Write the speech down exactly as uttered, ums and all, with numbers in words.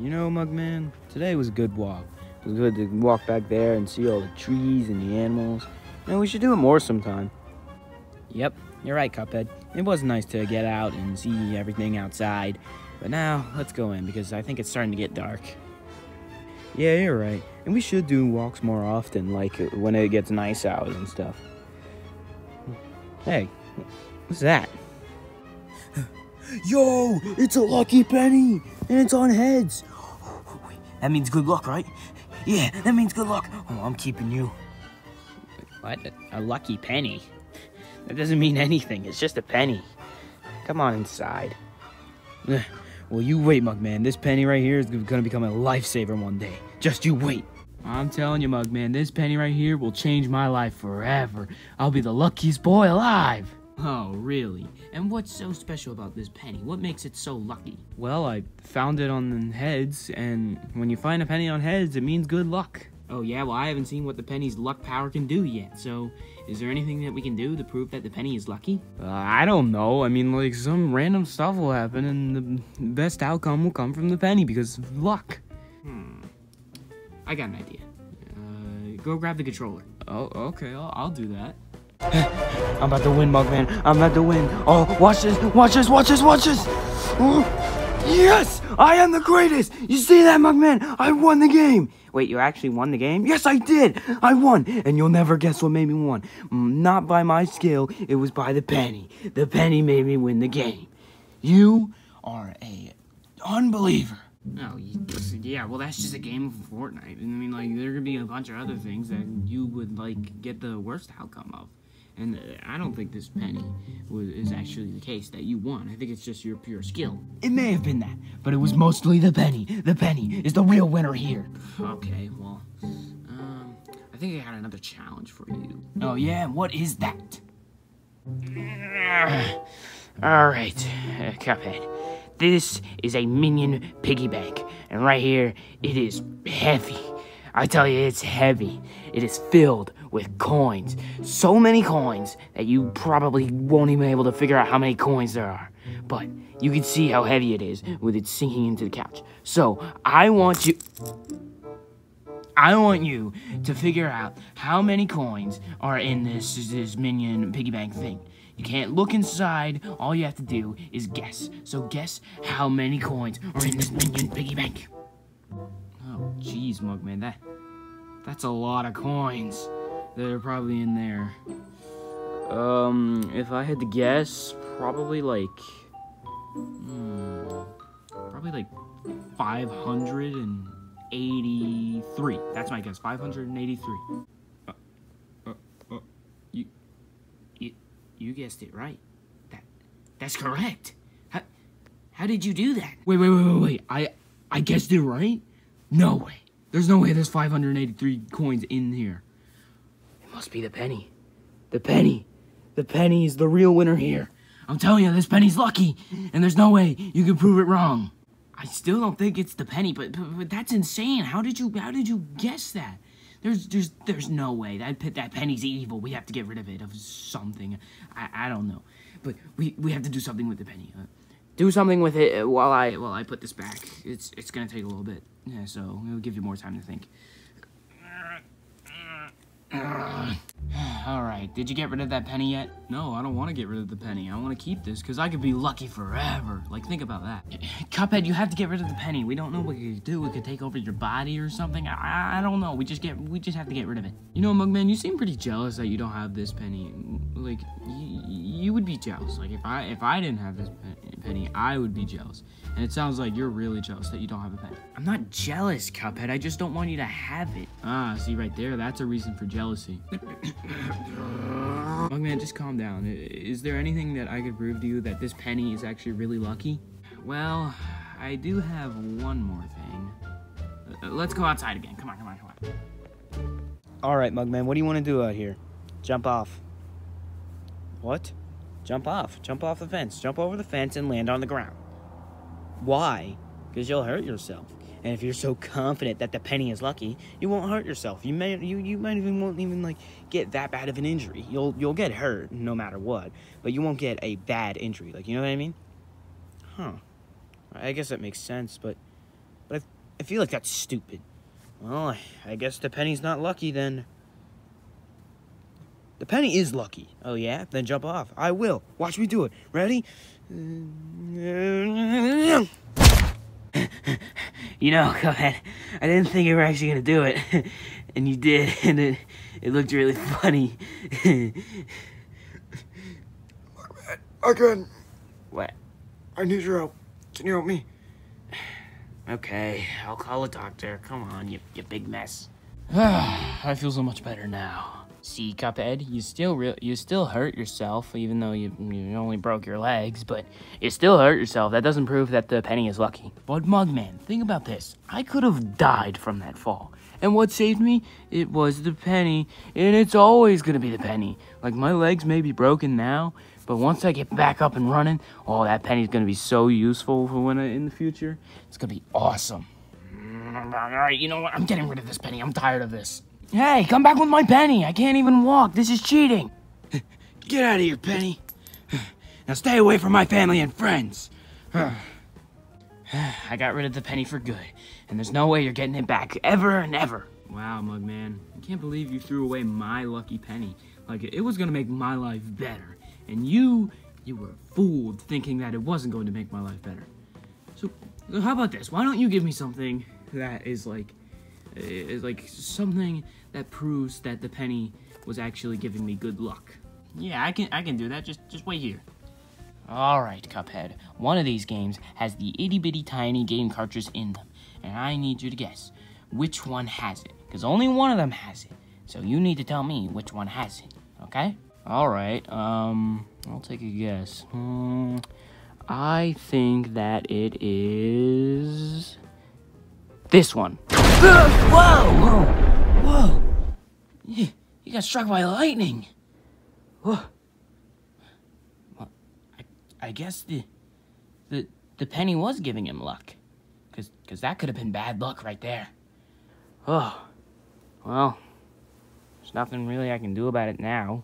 You know, Mugman, today was a good walk. It was good to walk back there and see all the trees and the animals. And we should do it more sometime. Yep, you're right, Cuphead. It was nice to get out and see everything outside. But now, let's go in because I think it's starting to get dark. Yeah, you're right. And we should do walks more often, like when it gets nice out and stuff. Hey, what's that? Yo, it's a lucky penny, and it's on heads. That means good luck, right? Yeah, that means good luck. Oh, I'm keeping you. What? A lucky penny? That doesn't mean anything. It's just a penny. Come on inside. Well, you wait, Mugman. This penny right here is gonna become a lifesaver one day. Just you wait. I'm telling you, Mugman, this penny right here will change my life forever. I'll be the luckiest boy alive. Oh, really? And what's so special about this penny? What makes it so lucky? Well, I found it on heads, and when you find a penny on heads, it means good luck. Oh, yeah? Well, I haven't seen what the penny's luck power can do yet, so is there anything that we can do to prove that the penny is lucky? Uh, I don't know. I mean, like, some random stuff will happen, and the best outcome will come from the penny because of luck. Hmm. I got an idea. Uh, go grab the controller. Oh, okay. I'll, I'll do that. I'm about to win, Mugman. I'm about to win. Oh, watch this. Watch this. Watch this. Watch this. Oh. Yes! I am the greatest! You see that, Mugman? I won the game! Wait, you actually won the game? Yes, I did! I won! And you'll never guess what made me win. Not by my skill, it was by the penny. The penny made me win the game. You are a unbeliever. Oh, yeah, well, that's just a game of Fortnite. I mean, like, there could be a bunch of other things that you would, like, get the worst outcome of. And I don't think this penny was, is actually the case that you won. I think it's just your pure skill. It may have been that, but it was mostly the penny. The penny is the real winner here. Okay, well, um, I think I got another challenge for you. Oh, yeah? What is that? All right, uh, Cuphead. This is a minion piggy bank. And right here, it is heavy. I tell you, it's heavy. It is filled with coins. So many coins that you probably won't even be able to figure out how many coins there are. But you can see how heavy it is with it sinking into the couch. So I want you... I want you to figure out how many coins are in this, this minion piggy bank thing. You can't look inside. All you have to do is guess. So guess how many coins are in this minion piggy bank. Oh, jeez, Mugman, that, that's a lot of coins that are probably in there. Um, if I had to guess, probably like, hmm, probably like five hundred eighty-three. That's my guess, five hundred eighty-three. Uh, uh, uh, you, you, you guessed it right. That, that's correct. How, how did you do that? Wait, wait, wait, wait, wait. I, I guessed it right? No way. There's no way there's five hundred eighty-three coins in here. It must be the penny. The penny. The penny is the real winner here. I'm telling you, this penny's lucky, and there's no way you can prove it wrong. I still don't think it's the penny, but but, but that's insane. How did you how did you guess that? There's there's there's no way. That that penny's evil. We have to get rid of it of something. I I don't know. But we we have to do something with the penny. Uh, Do something with it while I while I put this back. It's it's gonna take a little bit, yeah, so it'll give you more time to think. All right, did you get rid of that penny yet? No, I don't want to get rid of the penny. I want to keep this because I could be lucky forever. Like, think about that. Cuphead, you have to get rid of the penny. We don't know what you could do. It could take over your body or something. I I don't know. We just get we just have to get rid of it. You know, Mugman, you seem pretty jealous that you don't have this penny. Like, you, you would be jealous. Like, if I if I didn't have this penny. penny, I would be jealous. And it sounds like you're really jealous that you don't have a penny. I'm not jealous, Cuphead. I just don't want you to have it. Ah, see right there? That's a reason for jealousy. Mugman, just calm down. Is there anything that I could prove to you that this penny is actually really lucky? Well, I do have one more thing. Uh, let's go outside again. Come on, come on, come on. All right, Mugman, what do you want to do out here? Jump off. What? Jump off. Jump off the fence. Jump over the fence and land on the ground. Why? Because you'll hurt yourself. And if you're so confident that the penny is lucky, you won't hurt yourself. You may, you, you might even won't even like get that bad of an injury. You'll you'll get hurt no matter what, but you won't get a bad injury. Like, you know what I mean? Huh. I guess that makes sense, but But I, I feel like that's stupid. Well, I, I guess the penny's not lucky then. The penny is lucky. Oh, yeah? Then jump off. I will. Watch me do it. Ready? You know, Cuphead, I didn't think you were actually going to do it. And you did. And it, it looked really funny. Mugman, I can. What? I need your help. Can you help me? Okay, I'll call a doctor. Come on, you, you big mess. I feel so much better now. See, Cuphead, you still re you still hurt yourself, even though you, you only broke your legs, but you still hurt yourself. That doesn't prove that the penny is lucky. But Mugman, think about this. I could have died from that fall. And what saved me? It was the penny, and it's always going to be the penny. Like, my legs may be broken now, but once I get back up and running, oh, that penny's going to be so useful for when I, in the future. It's going to be awesome. All right, you know what? I'm getting rid of this penny. I'm tired of this. Hey, come back with my penny. I can't even walk. This is cheating. Get out of here, penny. Now stay away from my family and friends. I got rid of the penny for good, and there's no way you're getting it back ever and ever. Wow, Mugman. I can't believe you threw away my lucky penny. Like, it was going to make my life better. And you, you were fooled thinking that it wasn't going to make my life better. So, how about this? Why don't you give me something that is like... It's like something that proves that the penny was actually giving me good luck. Yeah, I can I can do that. Just just wait here. All right, Cuphead. One of these games has the itty bitty tiny game cartridge in them, and I need you to guess which one has it, because only one of them has it. So you need to tell me which one has it. Okay? All right. Um, I'll take a guess. Hmm, I think that it is this one. Whoa! Whoa! Whoa! You, you got struck by lightning. Whoa. Well, I, I guess the, the the penny was giving him luck, cause cause that could have been bad luck right there. Oh, well, there's nothing really I can do about it now.